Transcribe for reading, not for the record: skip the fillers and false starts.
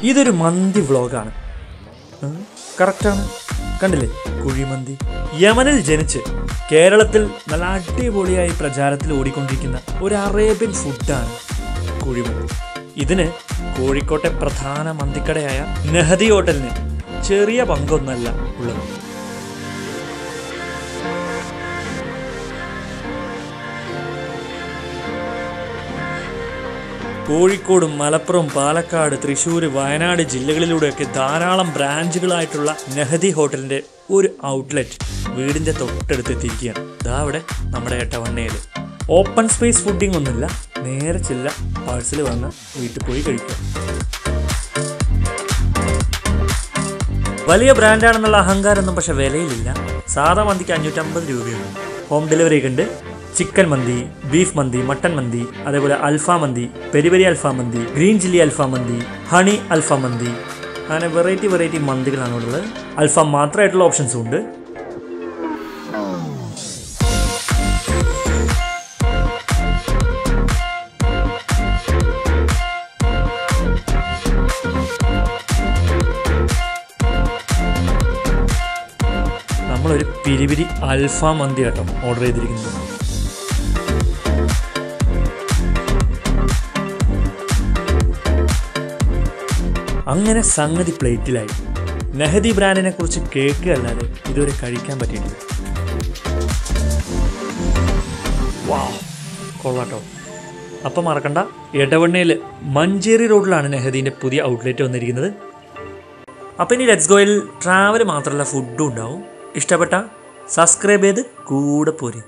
This is a Mandi vlog. Correct? Kandile, Kurimandi. Yemenil Jeniche. Keralatil, Malati Bolia Prajaratil Odikondikina. Or Arabian food done. Kurimandi. Idene, Kurikote Prathana Mandikadaya. Nehadi Hotelne. Cheria Bango Nalla. Kozhikode Malappuram Palakkad Thrissur Wayanad ജില്ലകളിലൂടെയൊക്കെ ധാരാളം ബ്രാഞ്ചുകളായിട്ടുള്ള നഹദി ഹോട്ടലിന്റെ ഒരു outlet വീടിന്റെ തൊട്ടടുത്ത് എത്തിയിരിക്കുകയാണ്. ദാ അവിടെ നമ്മുടെ ഏട്ടവണ്ണയിൽ open space fooding ഒന്നുമില്ല, നേരെ ചില്ല പാഴ്സൽ വന്ന് വീട്ടിൽ പോയി കഴിക്കാം. വലിയ ബ്രാൻഡാണെന്നുള്ള അഹങ്കാരമൊന്നും പക്ഷേ വിലയിലില്ല. സാധാ മന്തിക്ക് 550 രൂപയാണ്. ഹോം ഡെലിവറി ഉണ്ട്. Chicken mandi, beef mandi, mutton mandi, adevole alfa mandi, peri peri alfa mandi, green chilli alfa mandi, honey alfa mandi, and a variety mandigalanullu. Alfa matra itla options undu. Nammal oru peri peri alfa mandi atto order cheyidirikkunnu. അങ്ങനെ സംഗതി പ്ലേറ്റിലായി. നഹദി ബ്രാൻഡിനെ കുറിച്ച് cake അല്ലാതെ ഇതുവരെ കഴിക്കാൻ പറ്റിയിട്ടില്ല. വാവ് കൊള്ളാട്ടോ. അപ്പം മറക്കണ്ട, എടവണ്ണയിൽ മഞ്ചേരി റോഡിലാണ് നഹദീൻ്റെ പുതിയ ഔട്ട്ലെറ്റ് വന്നിരിക്കുന്നത്. അപ്പം ഇനി ലെറ്റ്സ് ഗോയിൽ ട്രാവൽ മാത്രമല്ല ഫുഡും ഉണ്ടാവും. ഇഷ്ടപ്പെട്ട സബ്സ്ക്രൈബ് ചെയ്ത് കൂടെ പോരി.